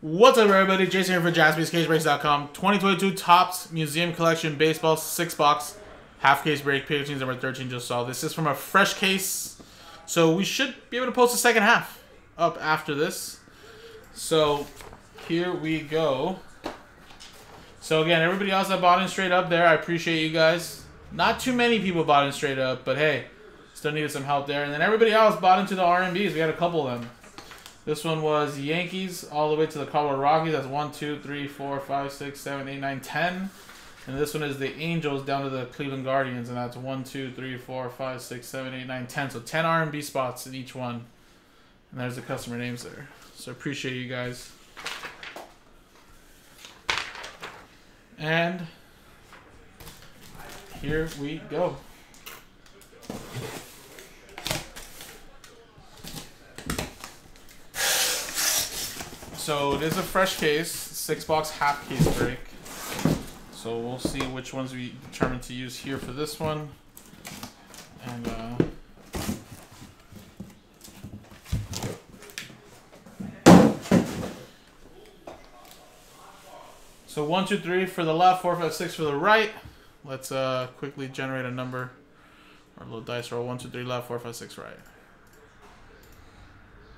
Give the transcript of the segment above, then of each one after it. What's up, everybody? Jason here for JaspysCaseBreaks.com. 2022 Topps Museum Collection Baseball 6-box half case break. Page number 13 just saw. This is from a fresh case, so we should be able to post the second half up after this. So here we go. So again, everybody else that bought in straight up there, I appreciate you guys. Not too many people bought in straight up, but hey, still needed some help there. And then everybody else bought into the RMBs. We had a couple of them. This one was Yankees all the way to the Colorado Rockies. That's 1, 2, 3, 4, 5, 6, 7, 8, 9, 10. And this one is the Angels down to the Cleveland Guardians. And that's 1, 2, 3, 4, 5, 6, 7, 8, 9, 10. So 10 R&B spots in each one. And there's the customer names there. So appreciate you guys. And here we go. So it is a fresh case, 6-box half case break. So we'll see which ones we determine to use here for this one. And so 1, 2, 3 for the left, 4, 5, 6 for the right. Let's quickly generate a number or a little dice roll. 1, 2, 3 left, 4, 5, 6 right.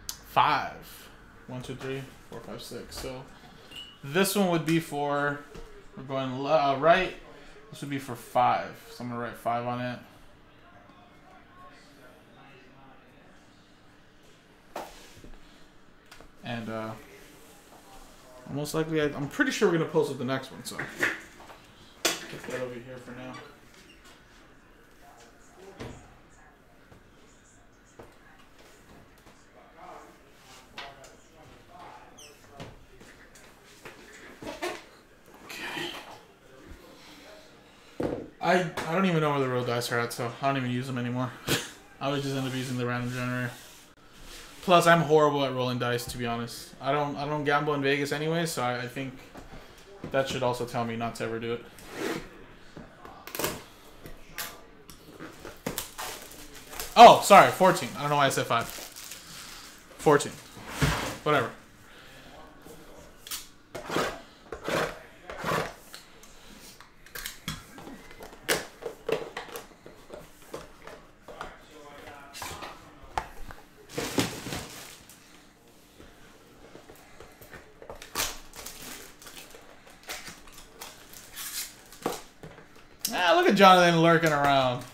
5. 1, 2, 3, 4, 5, 6. So this one would be for, we're going right. This would be for 5. So I'm going to write 5 on it. And most likely, I'm pretty sure we're going to post up the next one. So get that over here for now. I don't even know where the real dice are at, so I don't even use them anymore. I always just end up using the random generator. Plus, I'm horrible at rolling dice, to be honest. I don't gamble in Vegas anyway, so I think that should also tell me not to ever do it. Oh, sorry, 14. I don't know why I said 5. 14. Whatever. Look at Jonathan lurking around.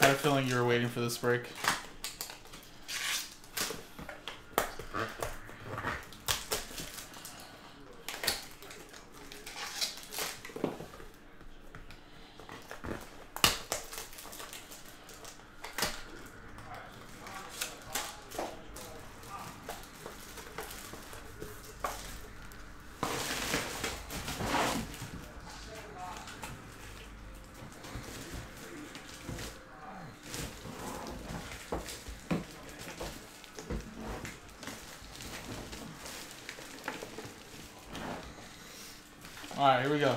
I had a feeling you were waiting for this break. All right, here we go.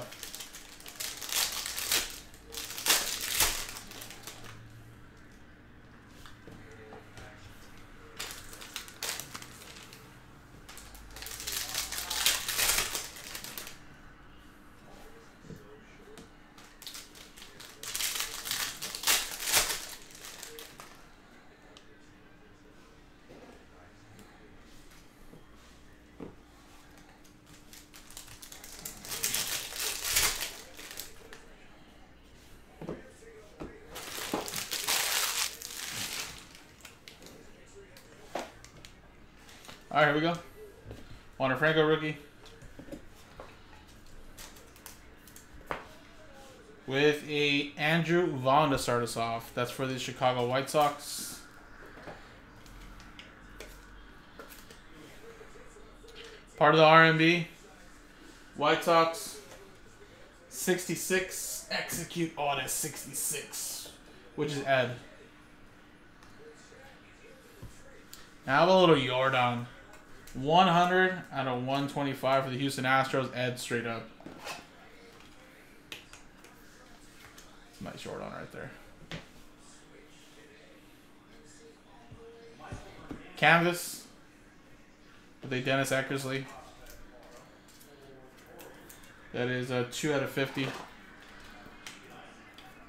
All right, here we go. Wander Franco rookie with a Andrew Vaughn to start us off. That's for the Chicago White Sox. Part of the RMB. White Sox 66 execute audit 66, which is Ed. Now a little Yordan. 100 out of 125 for the Houston Astros. Ed straight up. It's a nice Yordan right there. Canvas. Are they Dennis Eckersley? That is a 2/50.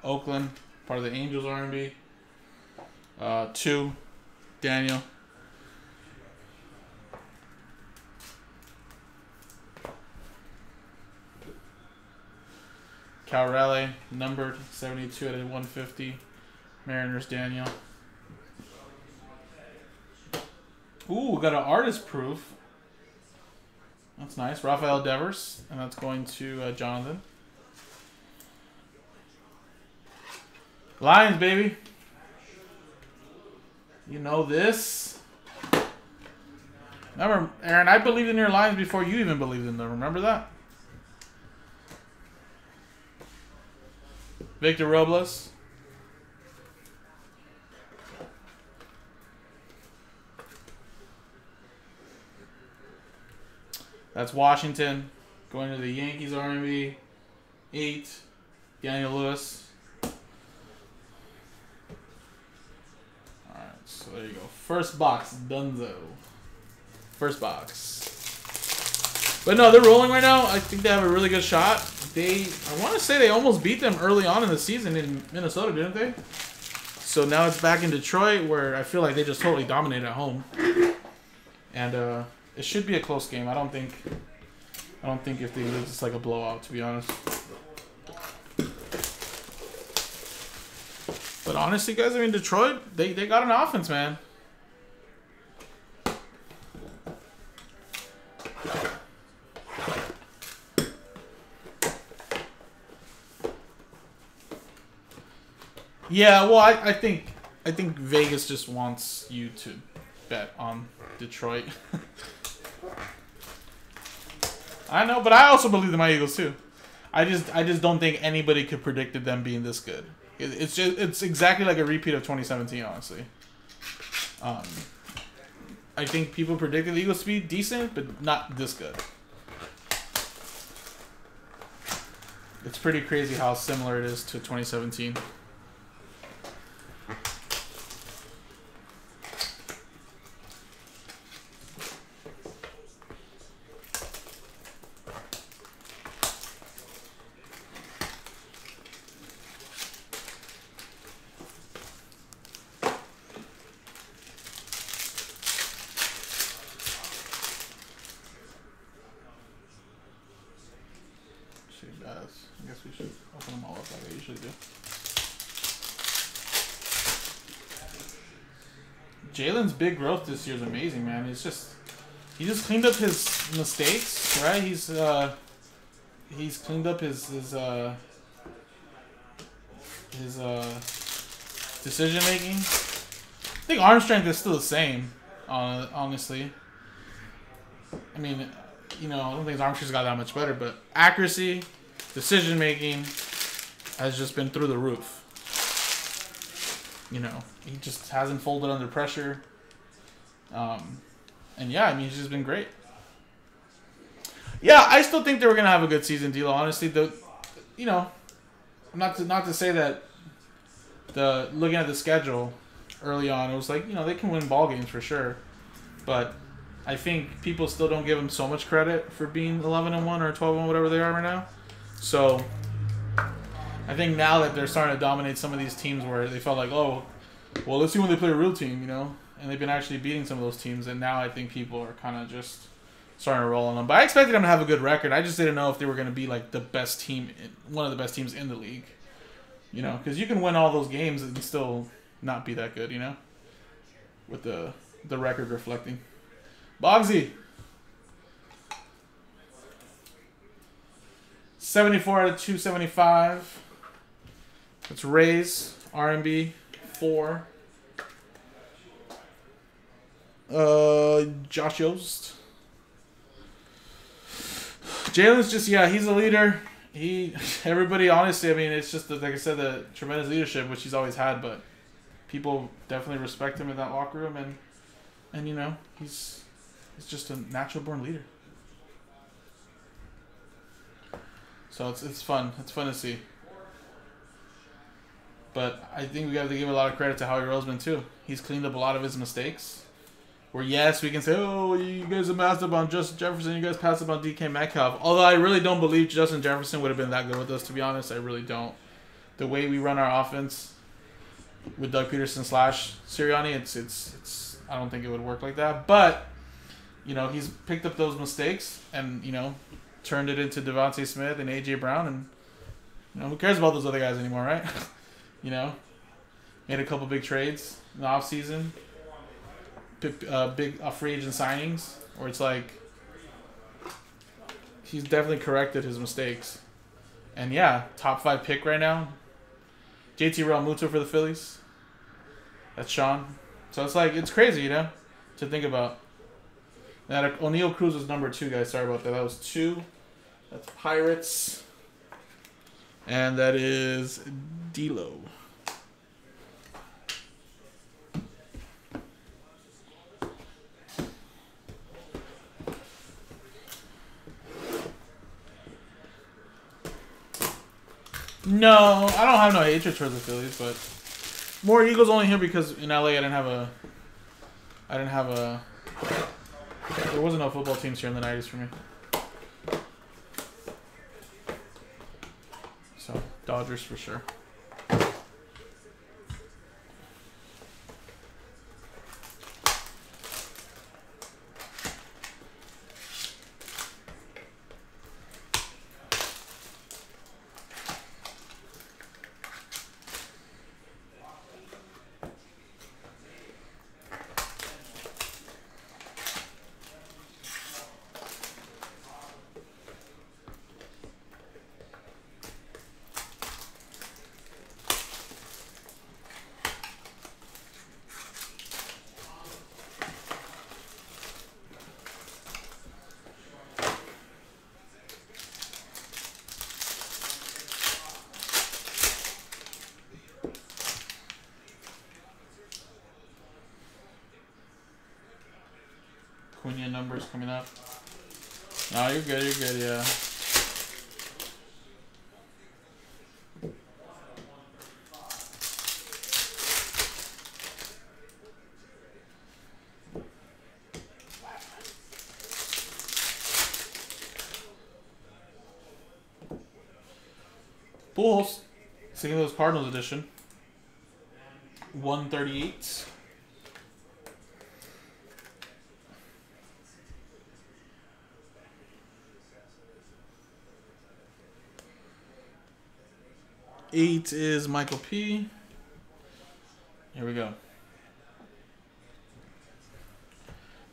Oakland, part of the Angels R&B. 2, Daniel. Cowrell, numbered 72/150. Mariners, Daniel. Ooh, we got an artist proof. That's nice. Raphael Devers, and that's going to Jonathan. Lions, baby. You know this. Remember, Aaron, I believed in your Lions before you even believed in them. Remember that? Victor Robles. That's Washington. Going to the Yankees R&B. 8. Daniel Lewis. Alright, so there you go. First box, dunzo. First box. But no, they're rolling right now. I think they have a really good shot. I want to say they almost beat them early on in the season in Minnesota, didn't they? So now it's back in Detroit, where I feel like they just totally dominated at home. And, it should be a close game. I don't think if they lose, it's like a blowout, to be honest. But honestly, guys, I mean, Detroit, they got an offense, man. Yeah, well, I think Vegas just wants you to bet on Detroit. I know, but I also believe in my Eagles too. I just don't think anybody could predict them being this good. It's exactly like a repeat of 2017, honestly. I think people predicted the Eagles to be decent, but not this good. It's pretty crazy how similar it is to 2017. I guess we should open them all up like I usually do. Jalen's big growth this year is amazing, man. He just cleaned up his mistakes, right? He's cleaned up his decision making. I think arm strength is still the same, honestly. I mean, you know, I don't think his arm strength got that much better, but accuracy, decision making has just been through the roof. You know, he just hasn't folded under pressure. And yeah, I mean, he's just been great. Yeah, I still think they were going to have a good season, D-Lo, honestly. You know, not to say that looking at the schedule early on, it was like, you know, they can win ball games for sure. But I think people still don't give them so much credit for being 11-1 or 12-1, whatever they are right now. So I think now that they're starting to dominate some of these teams where they felt like, oh, well, let's see when they play a real team, you know. And they've been actually beating some of those teams. And now I think people are kind of just starting to roll on them. But I expected them to have a good record. I just didn't know if they were going to be like the best team, one of the best teams in the league. You know, because you can win all those games and still not be that good, you know, with the record reflecting. Boggsy. 74/275. It's Rays R&B 4. Josh Yost. Jalen's just, yeah, he's a leader. Everybody, honestly, I mean, it's just like I said, the tremendous leadership which he's always had, but people definitely respect him in that locker room, and you know, he's just a natural born leader. So it's fun. It's fun to see. But I think we have to give a lot of credit to Howie Roseman, too. He's cleaned up a lot of his mistakes, Where, yes, we can say, oh, you guys have passed up on Justin Jefferson, you guys passed up on DK Metcalf. Although I really don't believe Justin Jefferson would have been that good with us, to be honest. I really don't. The way we run our offense with Doug Peterson / Sirianni, it's I don't think it would work like that. But, you know, he's picked up those mistakes and, you know, turned it into Devontae Smith and A.J. Brown. And, you know, who cares about those other guys anymore, right? You know, made a couple big trades in the offseason. Big free agent signings, or it's like he's definitely corrected his mistakes. And yeah, top 5 pick right now. JT Realmuto for the Phillies. That's Sean. So it's like, it's crazy, you know, to think about. That O'Neal Cruz was number 2, guys. Sorry about that. That was 2. That's Pirates. And that is D-Lo. No, I don't have no hatred towards the Phillies, but more Eagles only here because in LA there wasn't no football teams here in the 90s for me. So, Dodgers for sure. Acuña numbers coming up. No, you're good, yeah. Bulls, St. Louis Cardinals edition. 138. Eight is Michael P. Here we go.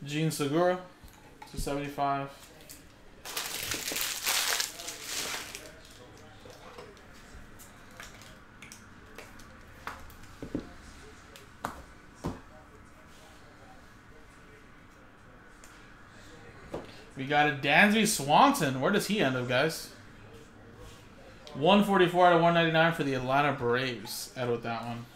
Gene Segura, 275. We got a Dansby Swanson. Where does he end up, guys? 144 out of 199 for the Atlanta Braves. Out with that one.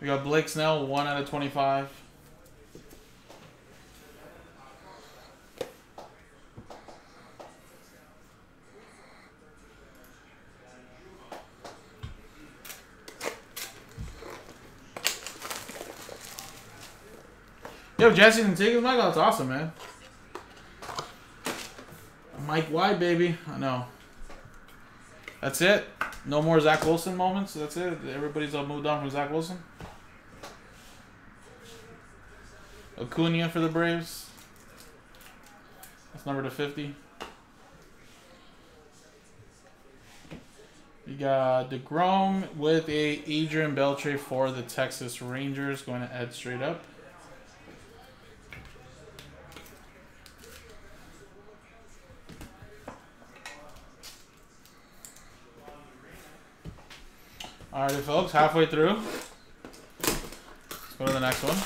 We got Blake Snell, 1 out of 25. Yo, Jesse and Tiggs, Michael, that's awesome, man. Mike White, baby. I know. That's it. No more Zach Wilson moments. That's it. Everybody's all moved on from Zach Wilson. Acuña for the Braves. That's number 250. You got DeGrom with a Adrian Beltre for the Texas Rangers. Going to head straight up. All right, folks, halfway through. Let's go to the next one.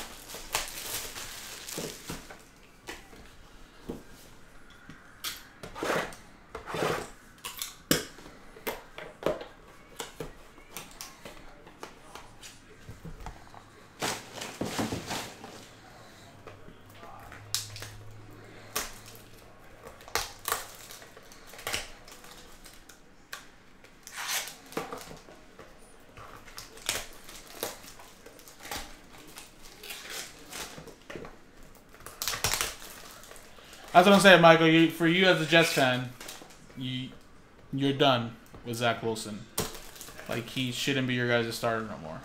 That's what I'm saying, Michael. You, for you as a Jets fan, you're done with Zach Wilson. Like, he shouldn't be your guys' starter no more.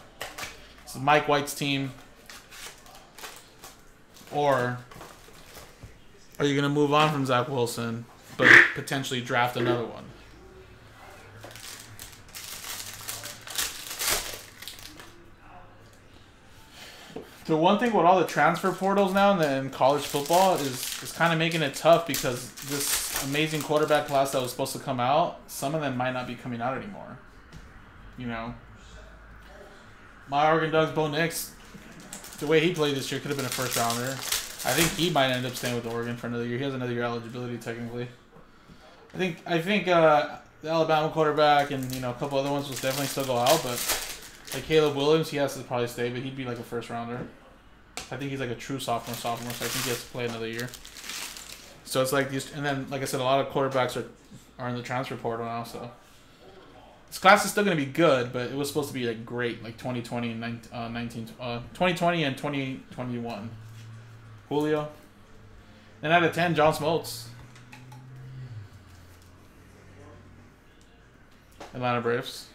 It's Mike White's team. Or are you going to move on from Zach Wilson, but potentially draft another one? The one thing with all the transfer portals now in college football is kind of making it tough, because this amazing quarterback class that was supposed to come out, some of them might not be coming out anymore. You know? My Oregon Ducks, Bo Nix, the way he played this year, could have been a first-rounder. I think he might end up staying with Oregon for another year. He has another year eligibility, technically. I think the Alabama quarterback and, you know, a couple other ones will definitely still go out, but... like Caleb Williams, he has to probably stay, but he'd be like a first-rounder. I think he's like a true sophomore, so I think he has to play another year. So it's like these, and then, like I said, a lot of quarterbacks are in the transfer portal now, so. This class is still going to be good, but it was supposed to be like great, like 2020 and 2021. Julio. And out of 10, John Smoltz. Atlanta Braves.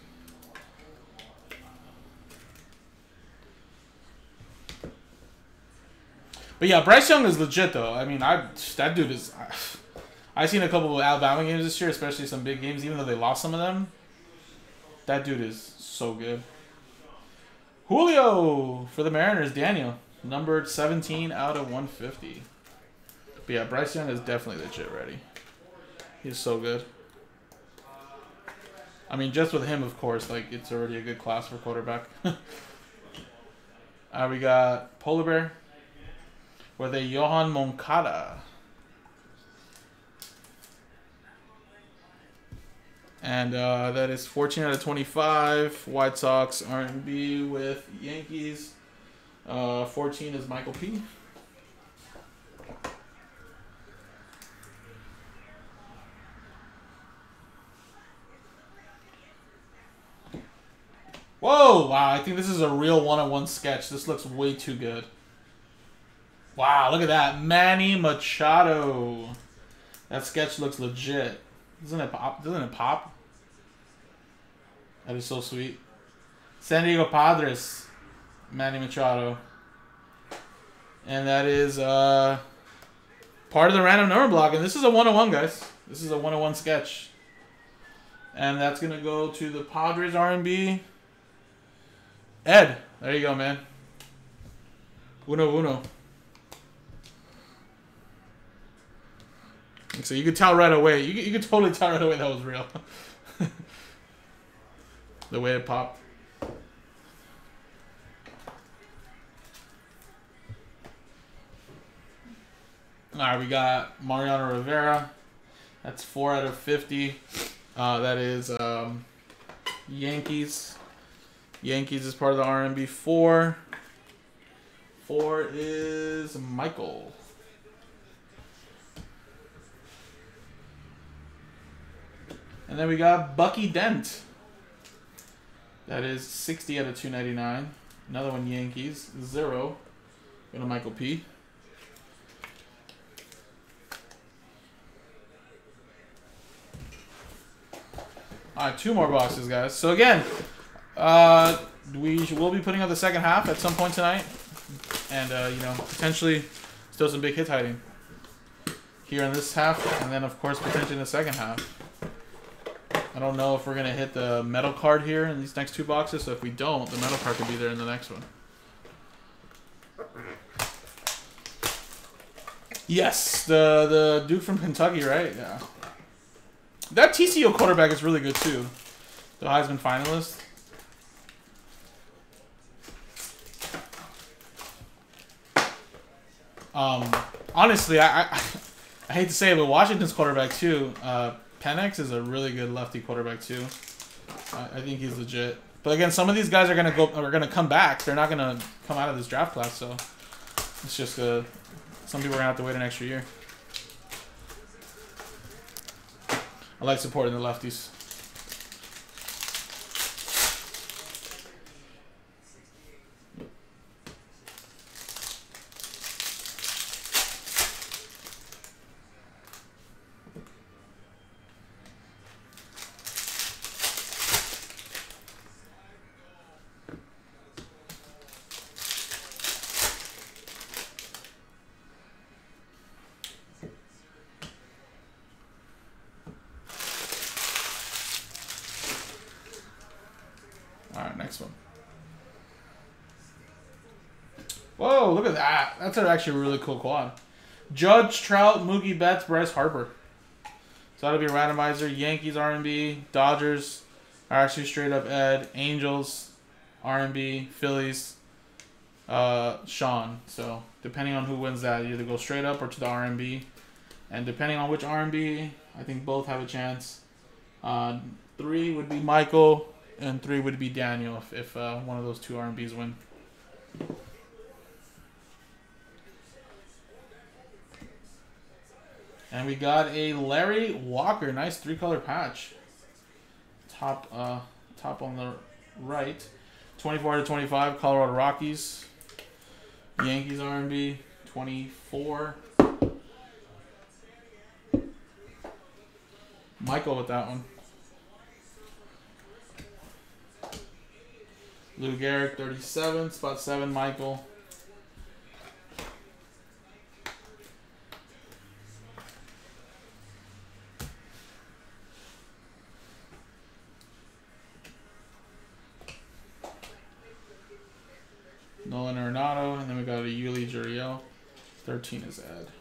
But yeah, Bryce Young is legit though. I mean, that dude is. I've seen a couple of Alabama games this year, especially some big games. Even though they lost some of them, that dude is so good. Julio for the Mariners, Daniel, numbered 17 out of 150. But yeah, Bryce Young is definitely legit ready. He's so good. I mean, just with him, of course, like it's already a good class for quarterback. We got Polar Bear. With a Johan Moncada. And that is 14 out of 25. White Sox, R&B with Yankees. 14 is Michael P. Whoa, wow, I think this is a real one-on-one sketch. This looks way too good. Wow, look at that. Manny Machado. That sketch looks legit. Doesn't it pop? Doesn't it pop? That is so sweet. San Diego Padres. Manny Machado. And that is part of the random number block. And this is a 101, guys. This is a 101 sketch. And that's going to go to the Padres R&B. Ed. There you go, man. Uno, uno. So you could tell right away. You could totally tell right away that was real. The way it popped. All right, we got Mariano Rivera. That's 4 out of 50. That is Yankees. Yankees is part of the R&B 4. 4 is Michael. And then we got Bucky Dent. That is 60 out of 299. Another one, Yankees. 0. Go to Michael P. All right, 2 more boxes, guys. So, again, we will be putting up the second half at some point tonight. And, you know, potentially still some big hits hiding here in this half. And then, of course, potentially in the second half. I don't know if we're going to hit the metal card here in these next 2 boxes, so if we don't, the metal card could be there in the next one. Yes, the dude from Kentucky, right? Yeah. That TCU quarterback is really good, too. The Heisman finalist. Honestly, I hate to say it, but Washington's quarterback, too, Penix is a really good lefty quarterback too. I think he's legit. But again, some of these guys are gonna come back. They're not gonna come out of this draft class, so it's just some people are gonna have to wait an extra year. I like supporting the lefties. All right, next one. Whoa, look at that. That's actually a really cool quad. Judge, Trout, Mookie Betts, Bryce Harper. So that'll be a randomizer. Yankees, R&B. Dodgers are actually straight up Ed. Angels, R&B. Phillies, Sean. So depending on who wins that, you either go straight up or to the R&B. And depending on which R&B, I think both have a chance. 3 would be Michael, and 3 would be Daniel if one of those two R&Bs win. And we got a Larry Walker, nice 3-color patch. Top on the right, 24/25, Colorado Rockies. Yankees R&B, 24. Michael with that one. Lou Gehrig, 37, spot 7, Michael. Nolan Arenado, and then we got a Yuli Gurriel. 13 is Ed.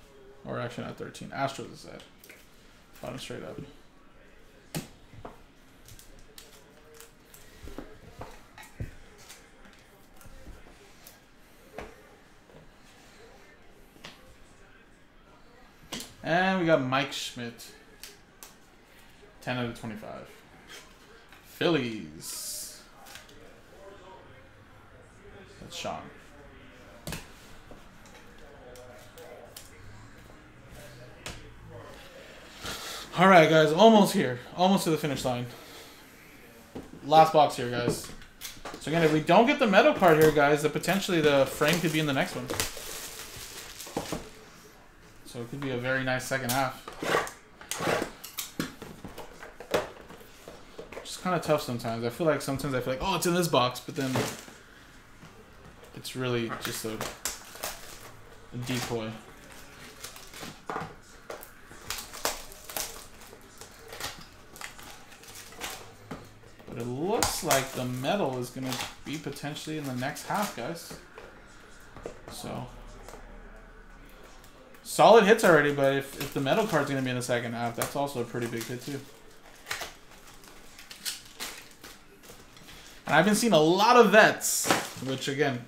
Or actually not 13, Astros is Ed. Bottom straight up. And we got Mike Schmidt. 10/25. Phillies. That's Sean. Alright guys, almost here. Almost to the finish line. Last box here, guys. So again, if we don't get the metal card here, guys, then potentially the frame could be in the next one. So it could be a very nice second half. Just kind of tough sometimes. I feel like sometimes I feel like, oh, it's in this box, but then it's really just a decoy. But it looks like the metal is going to be potentially in the next half, guys. So... solid hits already, but if the metal card's going to be in the second half, that's also a pretty big hit, too. And I've been seeing a lot of vets, which, again,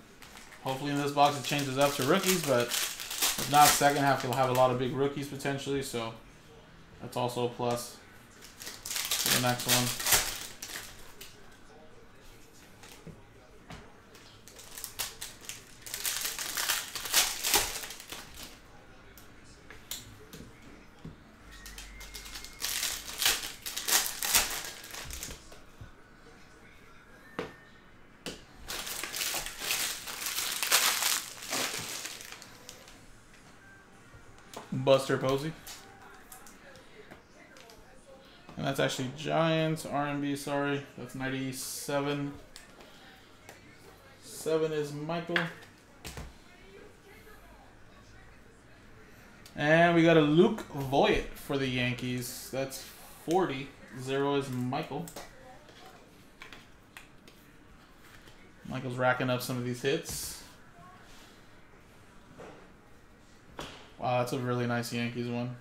hopefully in this box it changes up to rookies, but if not, second half you'll have a lot of big rookies potentially, so that's also a plus for the next one. Buster Posey. And that's actually Giants, R&B, sorry. That's 97. 7 is Michael. And we got a Luke Voit for the Yankees. That's 40. 0 is Michael. Michael's racking up some of these hits. Wow, that's a really nice Yankees one.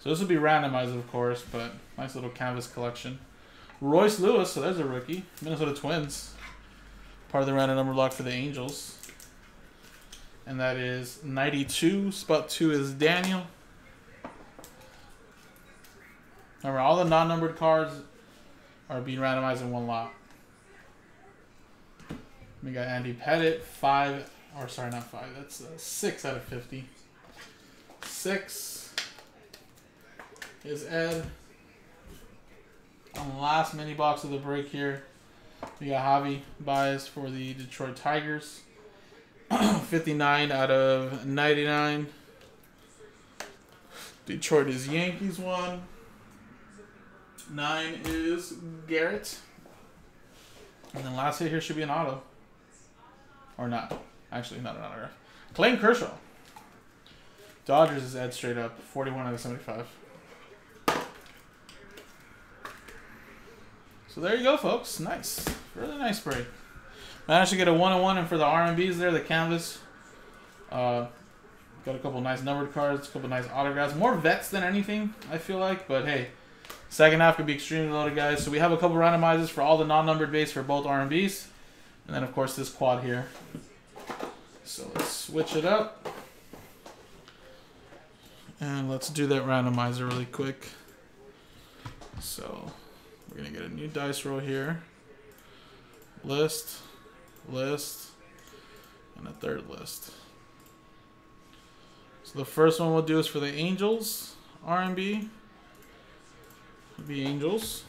So this will be randomized, of course, but nice little canvas collection. Royce Lewis, so there's a rookie. Minnesota Twins. Part of the random number block for the Angels. And that is 92. Spot 2 is Daniel. Remember, all the non-numbered cards are being randomized in one lot. We got Andy Pettit, 5, or sorry, not 5, that's 6/50. 6 is Ed. On the last mini box of the break here, we got Javi Baez for the Detroit Tigers. 59/99. Detroit is Yankees 1. 9 is Garrett. And then last hit here should be an auto. Or not. Actually, not an autograph. Clayton Kershaw. Dodgers is Ed straight up, 41/75. So there you go, folks. Nice. Really nice break. Managed to get a 101, and for the RMBs there, the canvas. Got a couple nice numbered cards, a couple nice autographs. More vets than anything, I feel like. But hey, second half could be extremely loaded, guys. So we have a couple randomizers for all the non-numbered base for both RMBs. And then, of course, this quad here. So let's switch it up. And let's do that randomizer really quick. So we're going to get a new dice roll here. List, list, and a third list. So the first one we'll do is for the Angels, R&B. Would be Angels.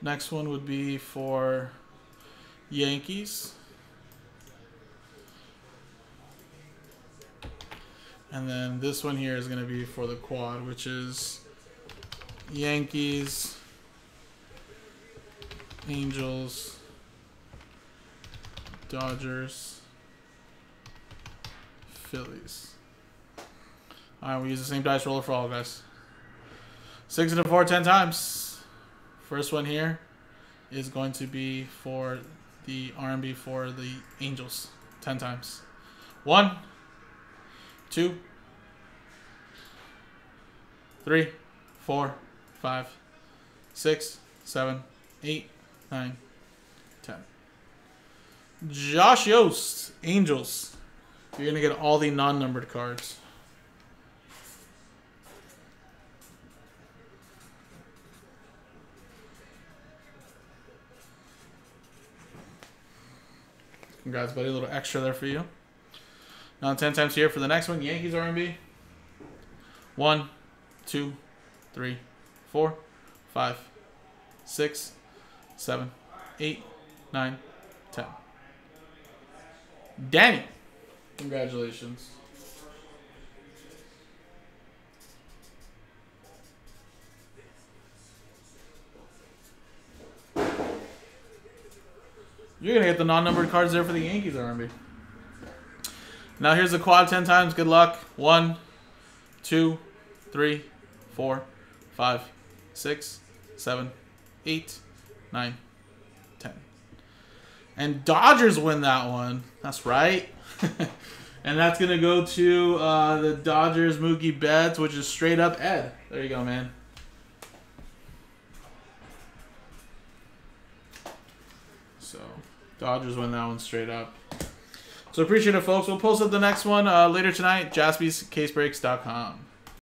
Next one would be for Yankees. And then this one here is going to be for the quad, which is Yankees, Angels, Dodgers, Phillies. Alright, we use the same dice roller for all, guys. 6 and a 4, 10 times. First one here is going to be for the RMB for the Angels. 10 times. 1, 2, 3, 4, 5, 6, 7, 8, 9, 10. Josh Yost, Angels. You're going to get all the non-numbered cards. Congrats, buddy. A little extra there for you. Now 10 times here for the next one. Yankees R&B. 1, 2, 3, 4, 5, 6, 7, 8, 9, 10. Danny. Congratulations. You're going to get the non-numbered cards there for the Yankees, RMB. Now here's the quad 10 times. Good luck. 1, 2, 3, 4, 5, 6, 7, 8, 9, 10. And Dodgers win that one. That's right. And that's going to go to the Dodgers, Mookie Betts, which is straight up Ed. There you go, man. So Dodgers win that one straight up. So appreciate it, folks. We'll post up the next one later tonight, JaspysCaseBreaks.com.